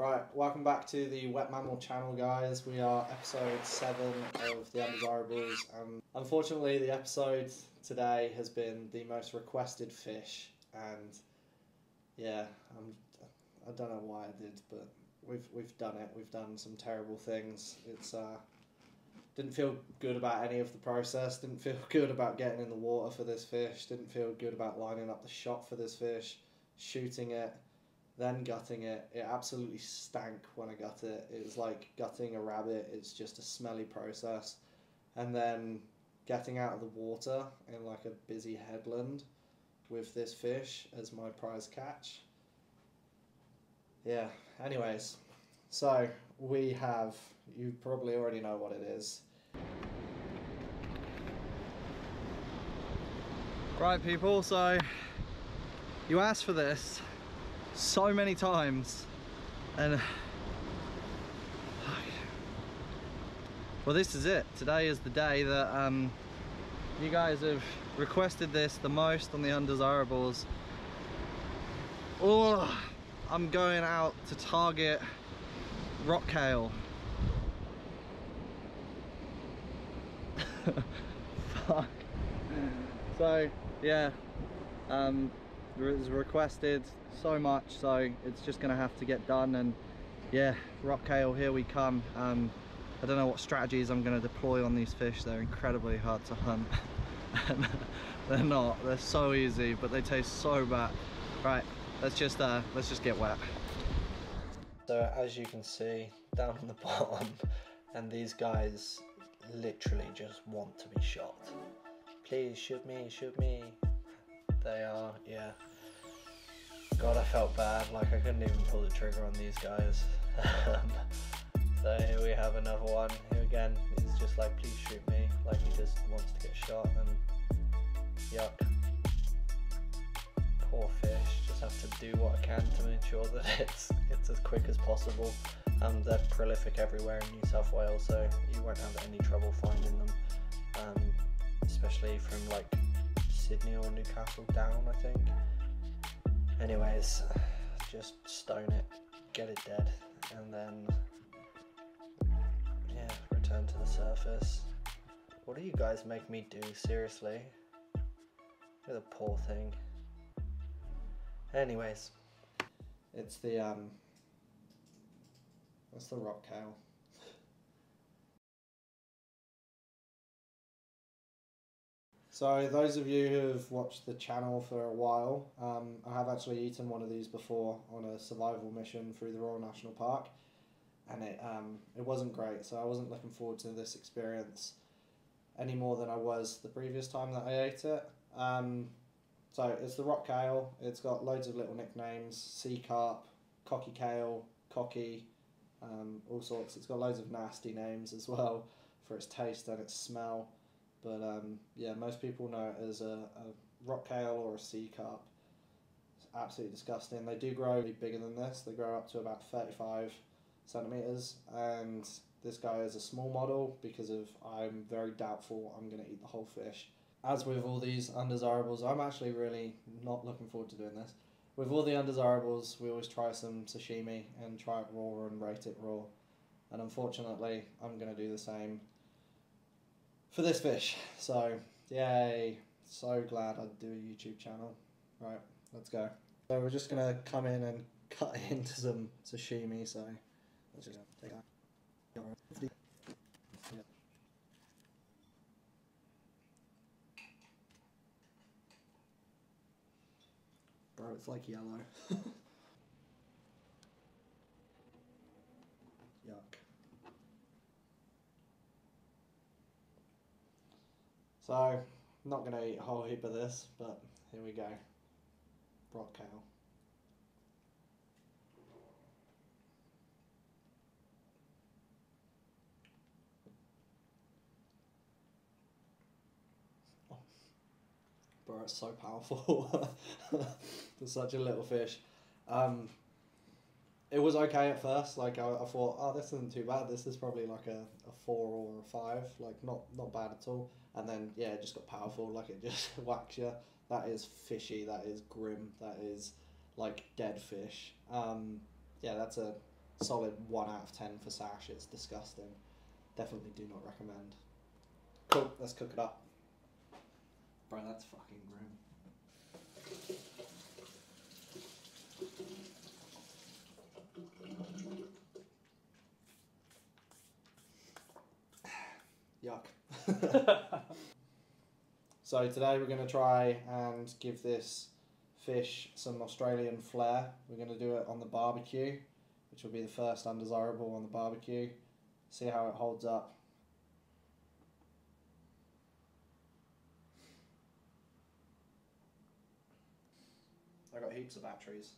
Right, welcome back to the Wet Mammal Channel, guys. We are episode 7 of the Undesirables, and unfortunately the episode today has been the most requested fish, and yeah, I don't know why I did, but we've done it. We've done some terrible things. It's didn't feel good about any of the process. Didn't feel good about getting in the water for this fish. Didn't feel good about lining up the shot for this fish, shooting it, then gutting it. It absolutely stank when I gut it. It was like gutting a rabbit. It's just a smelly process. And then getting out of the water in like a busy headland with this fish as my prize catch. Yeah, anyways, so we have, you probably already know what it is. Right, people, so you asked for this so many times, and well, this is it. Today is the day that you guys have requested this the most on the Undesirables. Oh, I'm going out to target Rock Cale. Fuck. So yeah, it was requested so much, so it's just gonna have to get done. And yeah, Rock Cale, here we come. I don't know what strategies I'm gonna deploy on these fish. They're incredibly hard to hunt. They're not, they're so easy, but they taste so bad. Right, let's just get wet. So as you can see, down on the bottom, and these guys literally just want to be shot. Please shoot me, shoot me. They are, yeah. God, I felt bad, like I couldn't even pull the trigger on these guys. So here we have another one who again is just like, please shoot me, like he just wants to get shot, and yuck. Poor fish, just have to do what I can to ensure that it's as quick as possible. They're prolific everywhere in New South Wales, so you won't have any trouble finding them, especially from like Sydney or Newcastle down, I think. Anyways, just stone it, get it dead, and then yeah, return to the surface. What do you guys make me do, seriously? You're the poor thing. Anyways, it's the that's the Rock Cale. So those of you who have watched the channel for a while, I have actually eaten one of these before on a survival mission through the Royal National Park, and it wasn't great, so I wasn't looking forward to this experience any more than I was the previous time that I ate it. So it's the Rock Cale. It's got loads of little nicknames: sea carp, cocky cale, cockie, all sorts. It's got loads of nasty names as well for its taste and its smell. But yeah, most people know it as a rock cale or a sea carp. It's absolutely disgusting. They do grow bigger than this. They grow up to about 35 centimetres. And this guy is a small model because of I'm very doubtful I'm going to eat the whole fish. As with all these Undesirables, I'm actually really not looking forward to doing this. With all the Undesirables, we always try some sashimi and try it raw and rate it raw. And unfortunately, I'm going to do the same for this fish. So yay, so glad I do a YouTube channel. Right, let's go. So we're just gonna come in and cut into some sashimi, so let's just take that. Bro, it's like yellow. Yuck. So, I'm not going to eat a whole heap of this, but here we go. Rock Cale. Oh. Bro, it's so powerful. It's such a little fish. It was okay at first. Like I thought, oh, this isn't too bad. This is probably like a 4 or a 5. Like not bad at all. And then yeah, it just got powerful. Like it just whacks you. That is fishy. That is grim. That is like dead fish. Yeah, that's a solid 1 out of 10 for sash. It's disgusting. Definitely do not recommend. Cool, let's cook it up. Bro, that's fucking grim. Yuck. So today we're going to try and give this fish some Australian flair. We're going to do it on the barbecue, which will be the first undesirable on the barbecue. See how it holds up. I got heaps of batteries.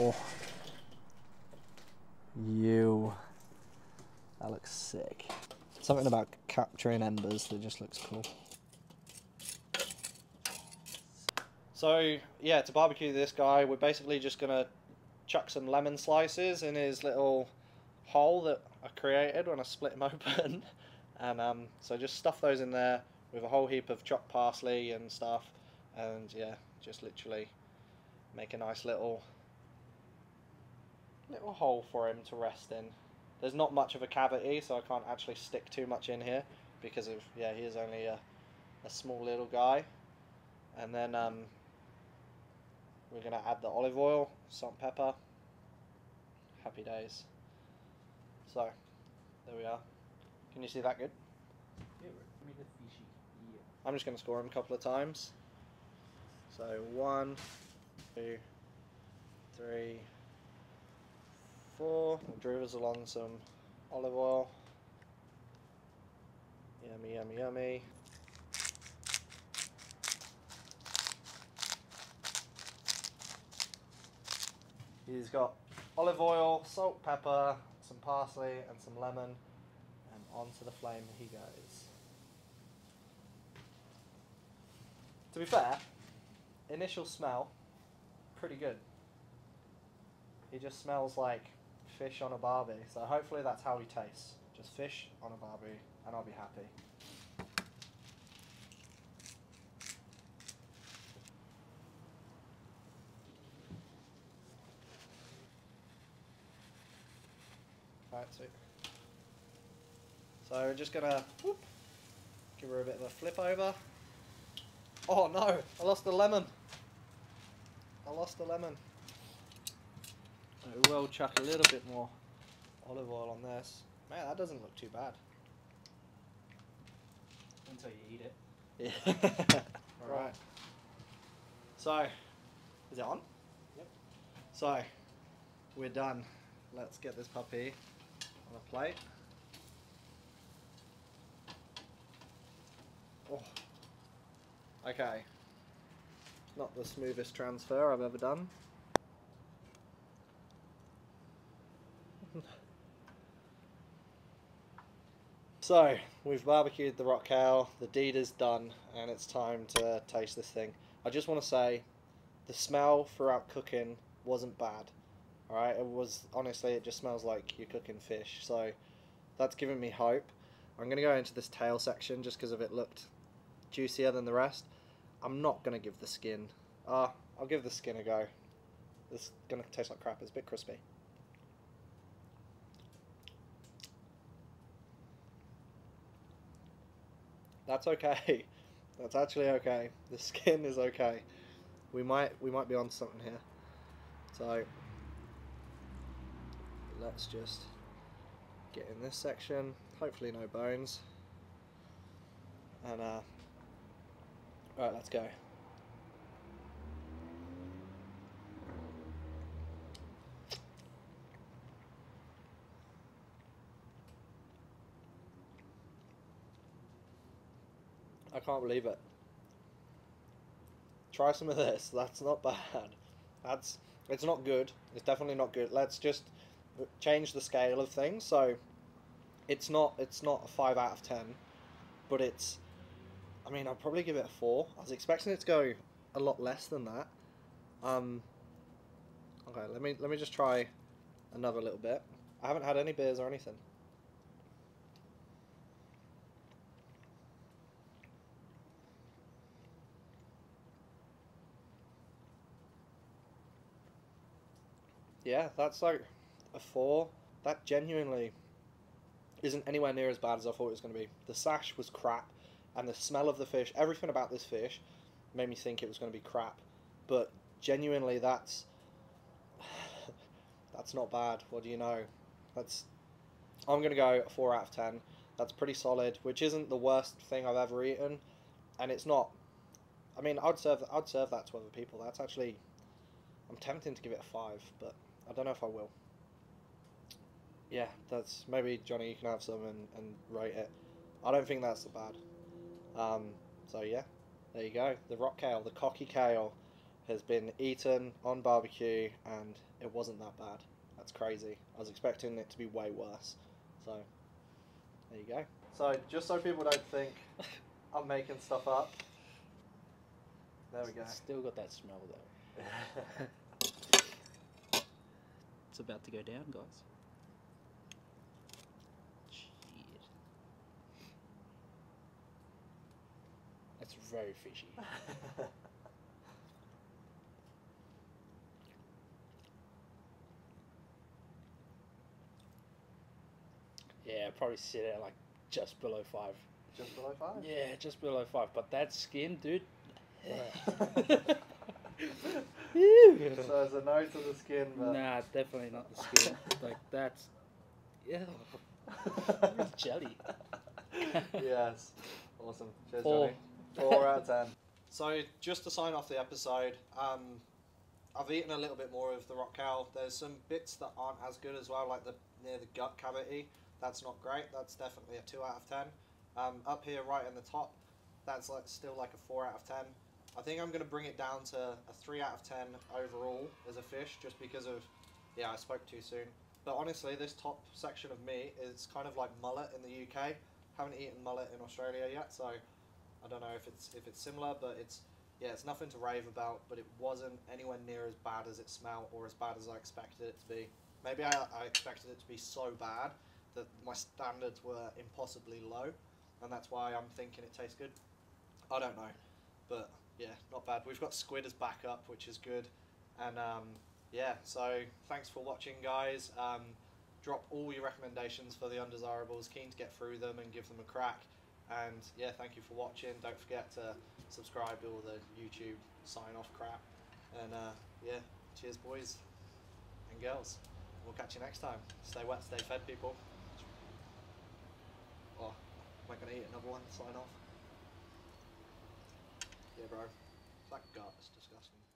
Oh, you, that looks sick. Something about capturing embers that just looks cool. So yeah, to barbecue this guy, we're basically just gonna chuck some lemon slices in his little hole that I created when I split him open. And so just stuff those in there with a whole heap of chopped parsley and stuff, and yeah, just literally make a nice little hole for him to rest in. There's not much of a cavity, so I can't actually stick too much in here because of, yeah, he is only a small little guy. And then we're gonna add the olive oil, salt, pepper. Happy days. So there we are. Can you see that good? Yeah, I'm just gonna score him a couple of times. So 1, 2, 3, 4. Drizzle on some olive oil. Yummy, yummy, yummy. He's got olive oil, salt, pepper, some parsley and some lemon, and onto the flame he goes. To be fair, initial smell, pretty good. He just smells like fish on a barbie, so hopefully that's how he tastes. Just fish on a barbie, and I'll be happy. Alright, sweet. So we're just gonna give her a bit of a flip over. Oh no, I lost the lemon. I lost the lemon. I will chuck a little bit more olive oil on this. Man, that doesn't look too bad. Until you eat it. Yeah. Alright. So, is it on? Yep. So, we're done. Let's get this puppy on a plate. Oh. Okay. Not the smoothest transfer I've ever done. So, we've barbecued the rock cale, the deed is done, and it's time to taste this thing. I just want to say, the smell throughout cooking wasn't bad, alright? It was, honestly, it just smells like you're cooking fish, so that's giving me hope. I'm going to go into this tail section just because it looked juicier than the rest. I'm not going to give the skin, I'll give the skin a go. It's going to taste like crap, it's a bit crispy. That's okay. That's actually okay. The skin is okay. We might be on something here. So let's just get in this section. Hopefully no bones. And all right, let's go. I can't believe it. Try some of this. That's not bad. It's not good. It's definitely not good. Let's just change the scale of things. So it's not a 5 out of 10, but it's, I mean, I'll probably give it a 4. I was expecting it to go a lot less than that. Okay, let me just try another little bit. I haven't had any beers or anything. Yeah, that's like a 4. That genuinely isn't anywhere near as bad as I thought it was going to be. The sash was crap, and the smell of the fish, everything about this fish made me think it was going to be crap. But genuinely, that's not bad. What do you know? I'm going to go a 4 out of 10. That's pretty solid, which isn't the worst thing I've ever eaten, and it's not, I mean, I'd serve that to other people. That's actually, I'm tempted to give it a 5, but I don't know if I will. Yeah, that's, maybe Johnny, you can have some and rate it. I don't think that's bad. So yeah, there you go. The rock cale, the Cockie cale, has been eaten on barbecue, and it wasn't that bad. That's crazy. I was expecting it to be way worse. So there you go. So just so people don't think I'm making stuff up, there we go. Still got that smell though. It's about to go down, guys. That's very fishy. Yeah, I'd probably sit at like just below 5. Just below 5? Yeah, just below 5. But that skin, dude. So it's a no to the skin, but nah, it's definitely not the skin. Like that's, yeah, it's jelly. Yes, awesome. Cheers, Johnny. 4 out of 10. So just to sign off the episode, I've eaten a little bit more of the rock cale. There's some bits that aren't as good as well, like near the gut cavity. That's not great. That's definitely a 2 out of 10. Up here, right in the top, that's like still like a 4 out of 10. I think I'm going to bring it down to a 3 out of 10 overall as a fish, just because of, yeah, I spoke too soon. But honestly, this top section of meat is kind of like mullet in the UK. Haven't eaten mullet in Australia yet, so I don't know if it's similar, but it's, yeah, it's nothing to rave about, but it wasn't anywhere near as bad as it smelled or as bad as I expected it to be. Maybe I expected it to be so bad that my standards were impossibly low, and that's why I'm thinking it tastes good. I don't know, but yeah, not bad. We've got squid as backup, which is good, and yeah, so thanks for watching, guys. Drop all your recommendations for the Undesirables. Keen to get through them and give them a crack. And yeah, thank you for watching. Don't forget to subscribe to all the YouTube sign-off crap. And yeah, cheers, boys and girls. We'll catch you next time. Stay wet, stay fed, people. Oh, am I gonna eat another one? Sign off. Yeah, bro. That gut is disgusting.